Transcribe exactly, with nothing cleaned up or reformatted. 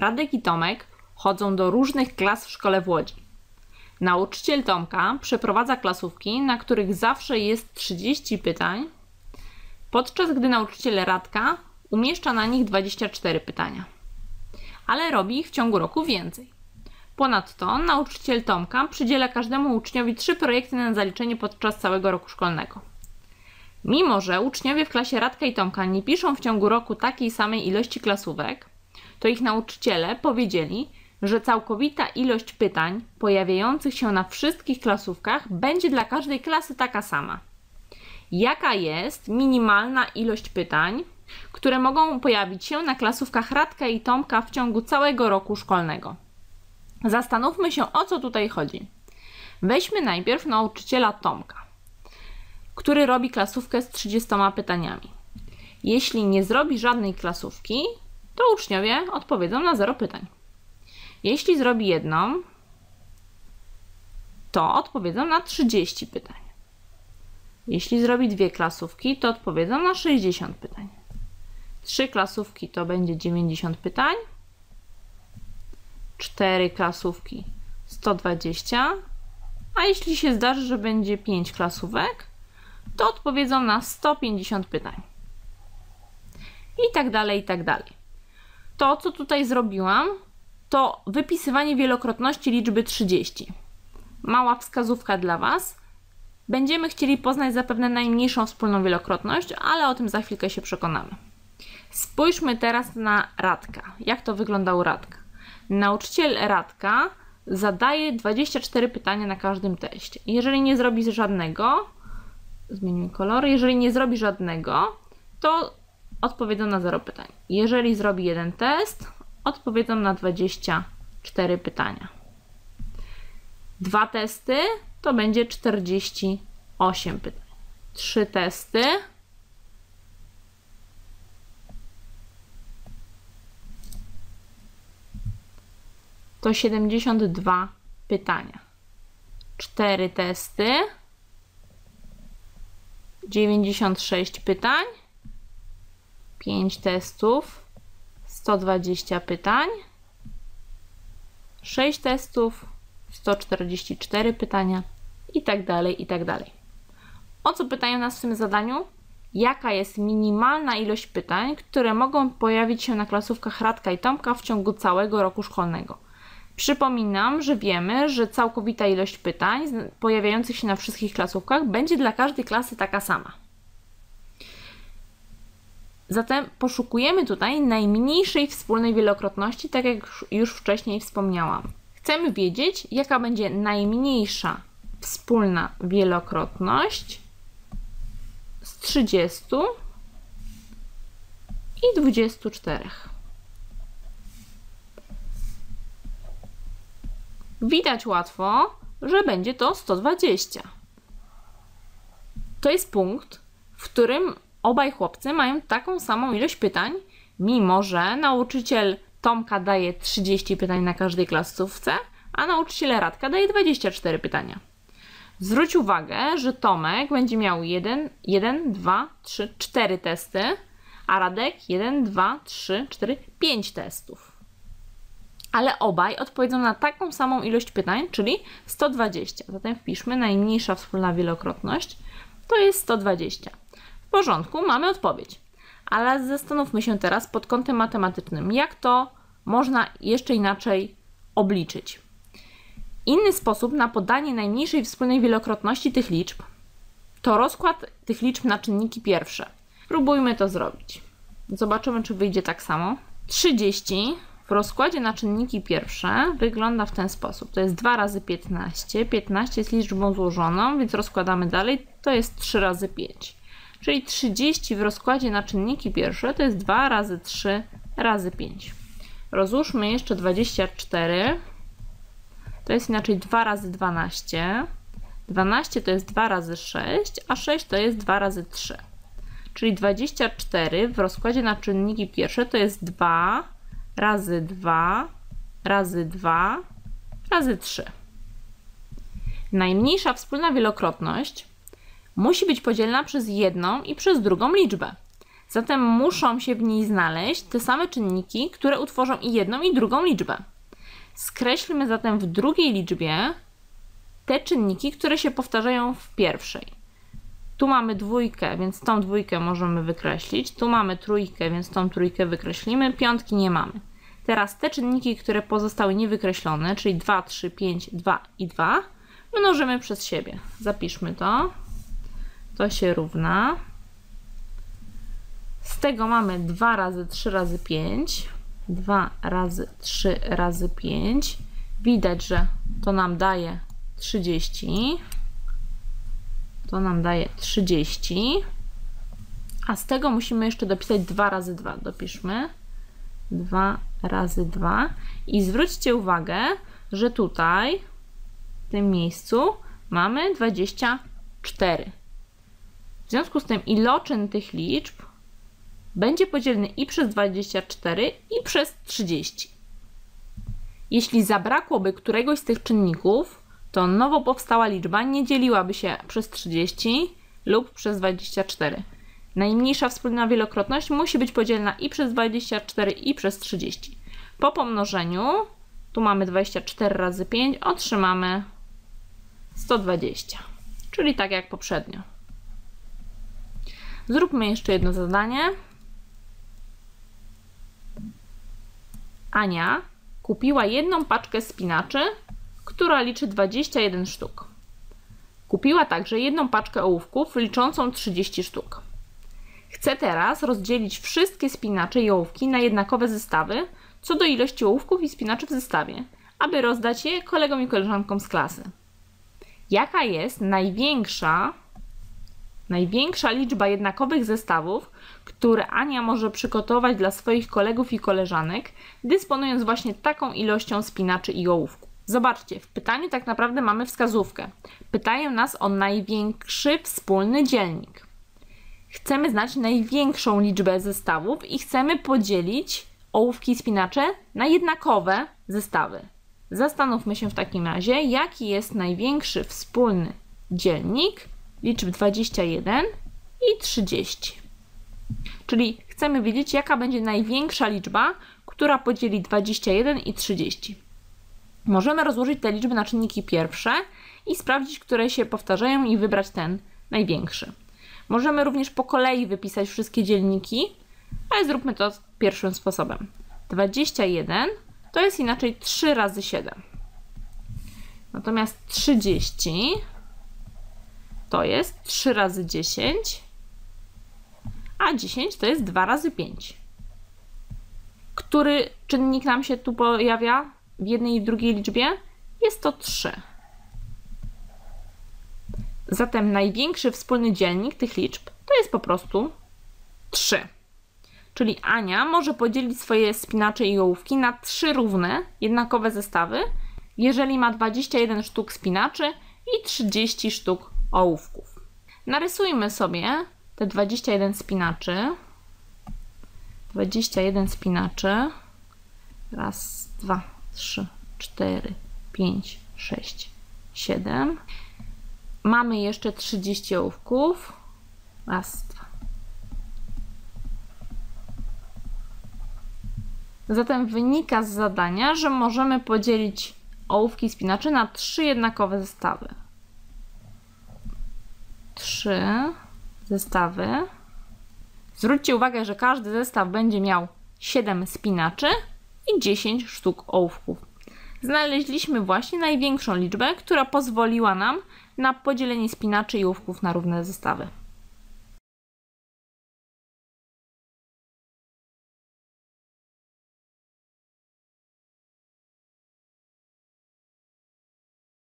Radek i Tomek chodzą do różnych klas w szkole w Łodzi. Nauczyciel Tomka przeprowadza klasówki, na których zawsze jest trzydzieści pytań, podczas gdy nauczyciel Radka umieszcza na nich dwadzieścia cztery pytania. Ale robi ich w ciągu roku więcej. Ponadto nauczyciel Tomka przydziela każdemu uczniowi trzy projekty na zaliczenie podczas całego roku szkolnego. Mimo że uczniowie w klasie Radka i Tomka nie piszą w ciągu roku takiej samej ilości klasówek, to ich nauczyciele powiedzieli, że całkowita ilość pytań pojawiających się na wszystkich klasówkach będzie dla każdej klasy taka sama. Jaka jest minimalna ilość pytań, które mogą pojawić się na klasówkach Radka i Tomka w ciągu całego roku szkolnego? Zastanówmy się, o co tutaj chodzi. Weźmy najpierw nauczyciela Tomka, który robi klasówkę z trzydziestoma pytaniami. Jeśli nie zrobi żadnej klasówki, to uczniowie odpowiedzą na zero pytań. Jeśli zrobi jedną, to odpowiedzą na trzydzieści pytań. Jeśli zrobi dwie klasówki, to odpowiedzą na sześćdziesiąt pytań. Trzy klasówki to będzie dziewięćdziesiąt pytań. Cztery klasówki sto dwadzieścia. A jeśli się zdarzy, że będzie pięć klasówek, to odpowiedzą na sto pięćdziesiąt pytań. I tak dalej, i tak dalej. To, co tutaj zrobiłam, to wypisywanie wielokrotności liczby trzydzieści. Mała wskazówka dla Was. Będziemy chcieli poznać zapewne najmniejszą wspólną wielokrotność, ale o tym za chwilkę się przekonamy. Spójrzmy teraz na Radka. Jak to wyglądał Radka? Nauczyciel Radka zadaje dwadzieścia cztery pytania na każdym teście. Jeżeli nie zrobi żadnego, zmienimy kolory, jeżeli nie zrobi żadnego, to odpowiedzą na zero pytań. Jeżeli zrobi jeden test, odpowiedzą na dwadzieścia cztery pytania. Dwa testy to będzie czterdzieści osiem pytań. Trzy testy to siedemdziesiąt dwa pytania. Cztery testy dziewięćdziesiąt sześć pytań. pięć testów sto dwadzieścia pytań. sześć testów sto czterdzieści cztery pytania i tak dalej, i tak dalej. O co pytają nas w tym zadaniu? Jaka jest minimalna ilość pytań, które mogą pojawić się na klasówkach Radka i Tomka w ciągu całego roku szkolnego? Przypominam, że wiemy, że całkowita ilość pytań pojawiających się na wszystkich klasówkach będzie dla każdej klasy taka sama. Zatem poszukujemy tutaj najmniejszej wspólnej wielokrotności, tak jak już wcześniej wspomniałam. Chcemy wiedzieć, jaka będzie najmniejsza wspólna wielokrotność z trzydziestu i dwudziestu czterech. Widać łatwo, że będzie to sto dwadzieścia. To jest punkt, w którym obaj chłopcy mają taką samą ilość pytań, mimo że nauczyciel Tomka daje trzydzieści pytań na każdej klasówce, a nauczyciel Radka daje dwadzieścia cztery pytania. Zwróć uwagę, że Tomek będzie miał jeden, dwa, trzy, cztery testy, a Radek jeden, dwa, trzy, cztery, pięć testów. Ale obaj odpowiedzą na taką samą ilość pytań, czyli sto dwadzieścia. Zatem wpiszmy najmniejsza wspólna wielokrotność, to jest sto dwadzieścia. W porządku, mamy odpowiedź. Ale zastanówmy się teraz pod kątem matematycznym, jak to można jeszcze inaczej obliczyć. Inny sposób na podanie najmniejszej wspólnej wielokrotności tych liczb to rozkład tych liczb na czynniki pierwsze. Spróbujmy to zrobić. Zobaczymy, czy wyjdzie tak samo. trzydzieści w rozkładzie na czynniki pierwsze wygląda w ten sposób. To jest dwa razy piętnaście. piętnaście jest liczbą złożoną, więc rozkładamy dalej. To jest trzy razy pięć. Czyli trzydzieści w rozkładzie na czynniki pierwsze to jest dwa razy trzy razy pięć. Rozłóżmy jeszcze dwadzieścia cztery. To jest inaczej dwa razy dwanaście. dwanaście to jest dwa razy sześć, a sześć to jest dwa razy trzy. Czyli dwadzieścia cztery w rozkładzie na czynniki pierwsze to jest dwa razy dwa razy dwa razy trzy. Najmniejsza wspólna wielokrotność musi być podzielna przez jedną i przez drugą liczbę. Zatem muszą się w niej znaleźć te same czynniki, które utworzą i jedną, i drugą liczbę. Skreślmy zatem w drugiej liczbie te czynniki, które się powtarzają w pierwszej. Tu mamy dwójkę, więc tą dwójkę możemy wykreślić. Tu mamy trójkę, więc tą trójkę wykreślimy. Piątki nie mamy. Teraz te czynniki, które pozostały niewykreślone, czyli dwa, trzy, pięć, dwa i dwa, mnożymy przez siebie. Zapiszmy to. To się równa. Z tego mamy dwa razy trzy razy pięć. dwa razy trzy razy pięć. Widać, że to nam daje trzydzieści. To nam daje trzydzieści. A z tego musimy jeszcze dopisać dwa razy dwa. Dopiszmy. dwa razy dwa. I zwróćcie uwagę, że tutaj w tym miejscu mamy dwadzieścia cztery. W związku z tym iloczyn tych liczb będzie podzielny i przez dwadzieścia cztery, i przez trzydzieści. Jeśli zabrakłoby któregoś z tych czynników, to nowo powstała liczba nie dzieliłaby się przez trzydzieści lub przez dwadzieścia cztery. Najmniejsza wspólna wielokrotność musi być podzielna i przez dwadzieścia cztery, i przez trzydzieści. Po pomnożeniu, tu mamy dwadzieścia cztery razy pięć, otrzymamy sto dwadzieścia, czyli tak jak poprzednio. Zróbmy jeszcze jedno zadanie. Ania kupiła jedną paczkę spinaczy, która liczy dwadzieścia jeden sztuk. Kupiła także jedną paczkę ołówków liczącą trzydzieści sztuk. Chcę teraz rozdzielić wszystkie spinacze i ołówki na jednakowe zestawy co do ilości ołówków i spinaczy w zestawie, aby rozdać je kolegom i koleżankom z klasy. Jaka jest największa, największa liczba jednakowych zestawów, które Ania może przygotować dla swoich kolegów i koleżanek, dysponując właśnie taką ilością spinaczy i ołówków? Zobaczcie, w pytaniu tak naprawdę mamy wskazówkę. Pytają nas o największy wspólny dzielnik. Chcemy znać największą liczbę zestawów i chcemy podzielić ołówki i spinacze na jednakowe zestawy. Zastanówmy się w takim razie, jaki jest największy wspólny dzielnik liczb dwadzieścia jeden i trzydzieści. Czyli chcemy wiedzieć, jaka będzie największa liczba, która podzieli dwadzieścia jeden i trzydzieści. Możemy rozłożyć te liczby na czynniki pierwsze i sprawdzić, które się powtarzają i wybrać ten największy. Możemy również po kolei wypisać wszystkie dzielniki, ale zróbmy to pierwszym sposobem. dwadzieścia jeden to jest inaczej trzy razy siedem. Natomiast trzydzieści to jest trzy razy dziesięć, a dziesięć to jest dwa razy pięć. Który czynnik nam się tu pojawia w jednej i w drugiej liczbie? Jest to trzy. Zatem największy wspólny dzielnik tych liczb to jest po prostu trzy. Czyli Ania może podzielić swoje spinacze i ołówki na trzy równe, jednakowe zestawy, jeżeli ma dwadzieścia jeden sztuk spinaczy i trzydzieści sztuk ołówków. Narysujmy sobie te dwadzieścia jeden spinaczy. dwadzieścia jeden spinaczy. Raz, dwa, trzy, cztery, pięć, sześć, siedem. Mamy jeszcze trzydzieści ołówków. Raz, dwa. Zatem wynika z zadania, że możemy podzielić ołówki i spinacze na trzy jednakowe zestawy. Trzy zestawy. Zwróćcie uwagę, że każdy zestaw będzie miał siedem spinaczy i dziesięć sztuk ołówków. Znaleźliśmy właśnie największą liczbę, która pozwoliła nam na podzielenie spinaczy i ołówków na równe zestawy.